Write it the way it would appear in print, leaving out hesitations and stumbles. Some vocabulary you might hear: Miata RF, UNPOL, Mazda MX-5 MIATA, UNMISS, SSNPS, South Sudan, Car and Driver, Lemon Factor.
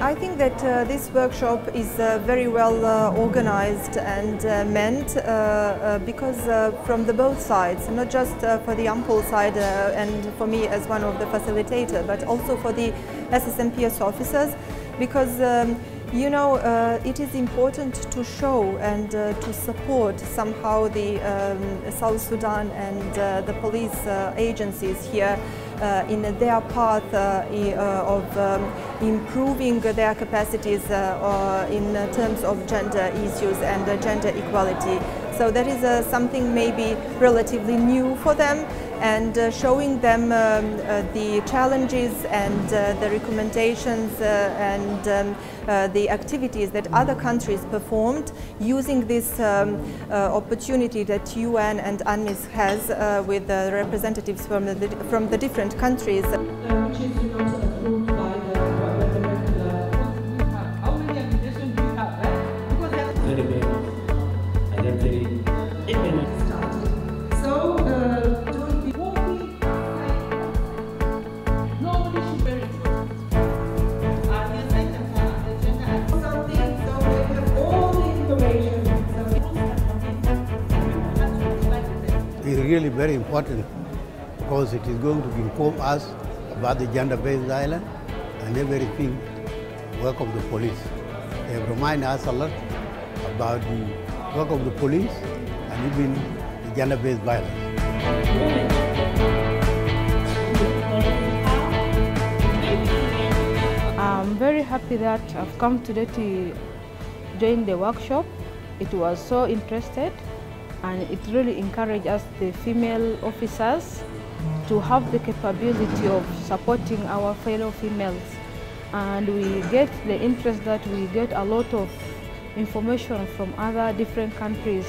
I think that this workshop is very well organized and meant because from the both sides, not just for the UNPOL side and for me as one of the facilitator, but also for the SSNPS officers, because you know, it is important to show and to support somehow the South Sudan and the police agencies here in their path of improving their capacities in terms of gender issues and gender equality. So that is something maybe relatively new for them, and showing them the challenges and the recommendations and the activities that other countries performed, using this opportunity that UN and UNMISS has with the representatives from the different countries. It's really very important because it is going to inform us about the gender-based violence and everything, work of the police. They remind us a lot about the work of the police and even the gender-based violence. I'm very happy that I've come today to join the workshop. It was so interesting. And it really encouraged us, the female officers, to have the capability of supporting our fellow females. And we get the interest that we get a lot of information from other different countries.